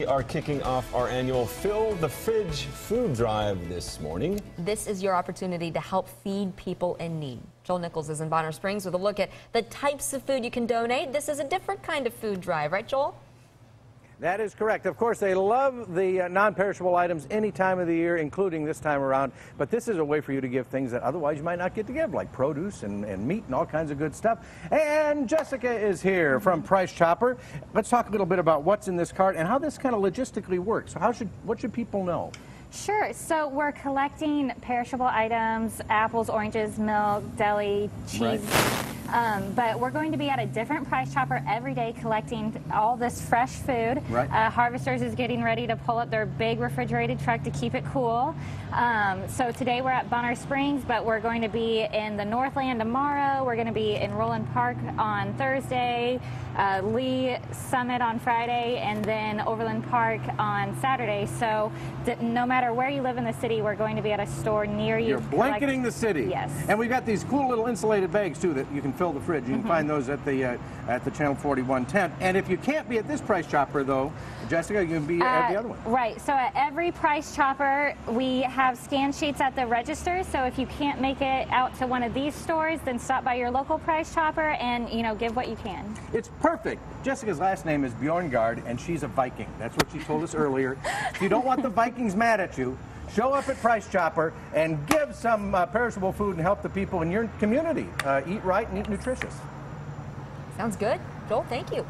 We are kicking off our annual Fill the Fridge food drive this morning. This is your opportunity to help feed people in need. Joel Nichols is in Bonner Springs with a look at the types of food you can donate. This is a different kind of food drive, right, Joel? That is correct. Of course, they love the non-perishable items any time of the year, including this time around. But this is a way for you to give things that otherwise you might not get to give, like produce and meat and all kinds of good stuff. And Jessica is here from Price Chopper. Let's talk a little bit about what's in this cart and how this kind of logistically works. So what should people know? Sure. So we're collecting perishable items, apples, oranges, milk, deli, cheese. Right. But we're going to be at a different Price Chopper every day collecting all this fresh food. Right. Harvesters is getting ready to pull up their big refrigerated truck to keep it cool. So today we're at Bonner Springs, but we're going to be in the Northland tomorrow. We're going to be in Roland Park on Thursday, Lee Summit on Friday, and then Overland Park on Saturday. So no matter where you live in the city, we're going to be at a store near you. You're blanketing the city. Yes. And we've got these cool little insulated bags, too, that you can fill the fridge. You can find those at the Channel 41 tent. And if you can't be at this Price Chopper, though, Jessica, you can be at the other one. Right. So at every Price Chopper, we have scan sheets at the register. So if you can't make it out to one of these stores, then stop by your local Price Chopper and, you know, give what you can. It's perfect. Jessica's last name is Bjorngard, and she's a Viking. That's what she told us earlier. If you don't want the Vikings mad at you, show up at Price Chopper and give some perishable food and help the people in your community eat right and eat nutritious. Sounds good. Joel, thank you.